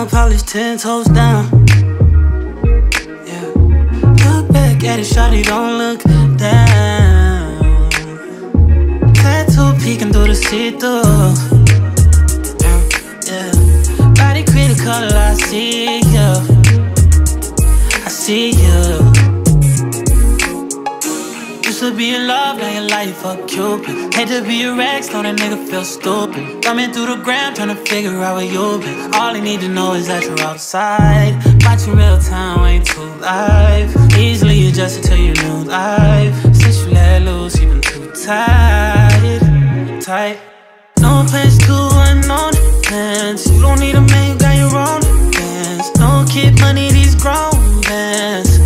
down, polish 10 toes down. Yeah, look back at it, shawty, don't look down. Tattoo peeking through the see-through. Yeah, body critical, I see you, I see you. Used to be in love, now your life a Cupid. Hate to be a rag, don't that nigga feel stupid. Coming through the ground, trying to figure out where you been. All they need to know is that you're outside. Bought you real time, ain't too live. Easily adjusted to your new life. Since you let loose, you been too tight, tight. No plans to unknown plans. You don't need a man, you got your own plans. No kid money, these grown bands.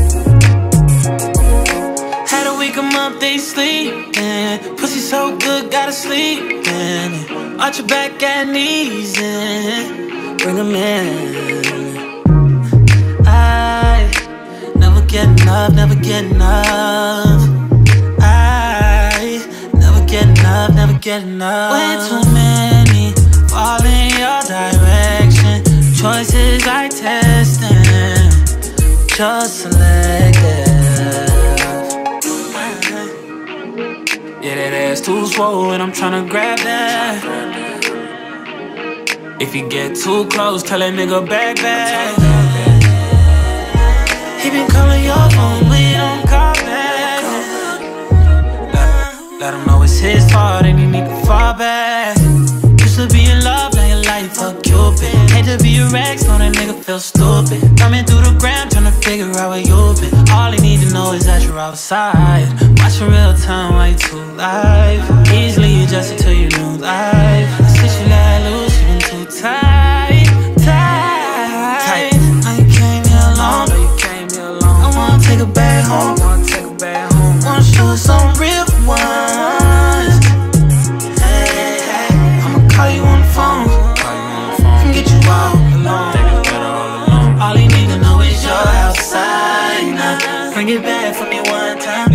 Had to wake 'em up, they sleepin'. Pussy so good, gotta sleep in. Arch your back and knees in. Bring 'em in. I never get enough, never get enough. I never get enough, never get enough. Way too many fall in your direction. Choices like testing, just selected. Yeah, that ass too swole and I'm tryna grab that. If you get too close, tell that nigga back back. He been calling your phone, we don't call back. Let him know it's his fault and he need to fall back. Used to be in love, now your life a Cupid. Hate to be a rag, so that nigga feel stupid. Coming through the ground, tryna figure out where you been. All he need to know is that you're outside. Watch in real time while you too live. Easily adjusted to your new life. Since you let loose, you been too tight, tight. Now you came here alone, I wanna take her back home. Wanna show her some real ones. Hey, hey, I'ma call you on the phone and get you all alone. All you need to know is you're outside now. Bring it back for me one time.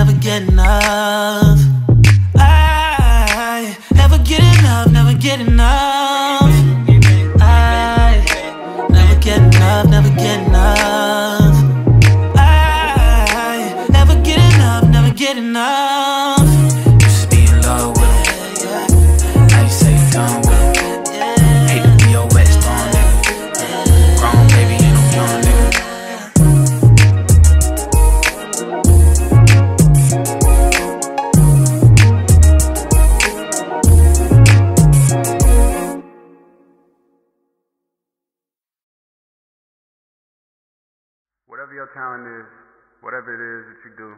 Never get enough. I never get enough, never get enough. I never get enough, never get enough. I never get enough, never get enough. Used to be in love with him, now you say you done with him. Hate to be your West on nigga. Grown baby and I'm young nigga. Whatever your talent is, whatever it is that you do,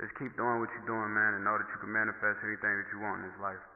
just keep doing what you're doing, man, and know that you can manifest anything that you want in this life.